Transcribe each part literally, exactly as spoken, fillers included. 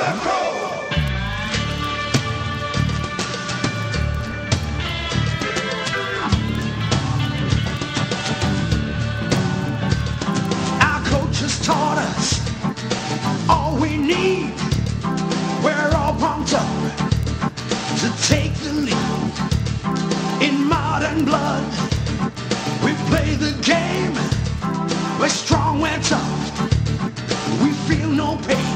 Our coaches taught us all we need. We're all pumped up to take the lead. In modern blood, we play the game. We're strong, we're tough, we feel no pain.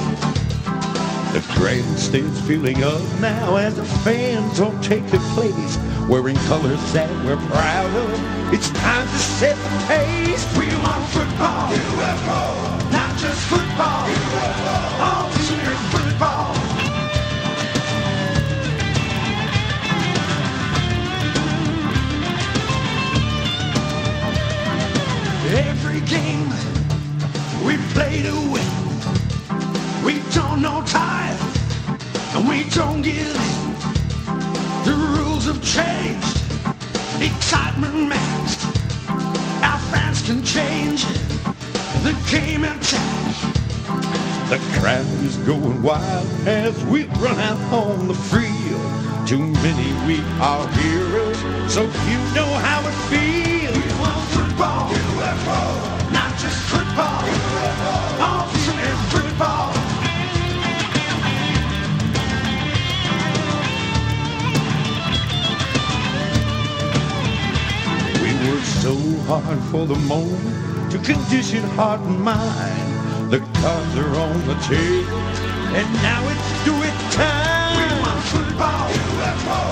The greatest things feeling of now as the fans don't take the place. Wearing colors that we're proud of, it's time to set the pace. We want football, U F O, not just football, U F O, all senior football. Every game we play to win. We don't know time, and we don't give in. The rules have changed, excitement masked. Our fans can change the game and time. The crowd is going wild as we run out on the field. Too many, we are heroes, so you know how it feels. We want football, U F O, not just football, U F O, all senior football. We work so hard for the moment to condition heart and mind. The cards are on the table, and now it's do it time. We want football, U F O,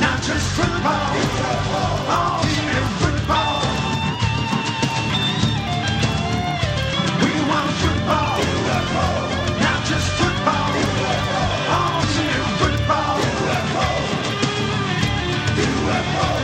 not just football, U F O, all senior football. We want football, U F O, not just football, U F O, all senior football, U F O, U F O.